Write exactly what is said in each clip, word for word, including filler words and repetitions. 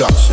Gotcha.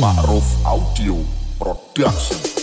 Ma'ruf Audio Production.